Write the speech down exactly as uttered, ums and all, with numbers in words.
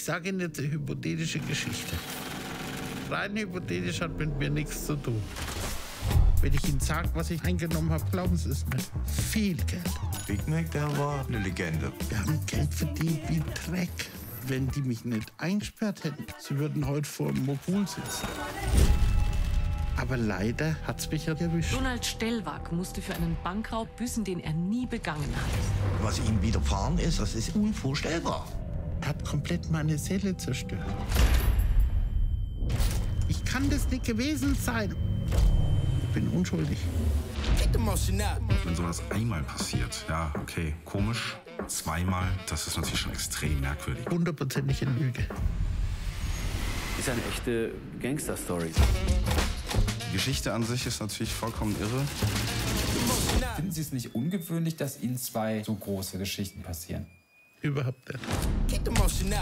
Ich sage Ihnen jetzt eine hypothetische Geschichte. Rein hypothetisch hat mit mir nichts zu tun. Wenn ich Ihnen sage, was ich eingenommen habe, glauben Sie es mir. Viel Geld. Big Mäck, der war eine Legende. Wir haben Geld verdient wie Dreck. Wenn die mich nicht eingesperrt hätten, sie würden heute vor dem Mogul sitzen. Aber leider hat es mich ja erwischt. Donald Stellwag musste für einen Bankraub büßen, den er nie begangen hat. Was ihm widerfahren ist, das ist unvorstellbar. Hat komplett meine Seele zerstört. Ich kann das nicht gewesen sein. Ich bin unschuldig. Wenn sowas einmal passiert, ja, okay, komisch. Zweimal, das ist natürlich schon extrem merkwürdig. Hundertprozentige Lüge. Ist eine echte Gangster-Story. Die Geschichte an sich ist natürlich vollkommen irre. Finden Sie es nicht ungewöhnlich, dass Ihnen zwei so große Geschichten passieren? Überhaupt nicht.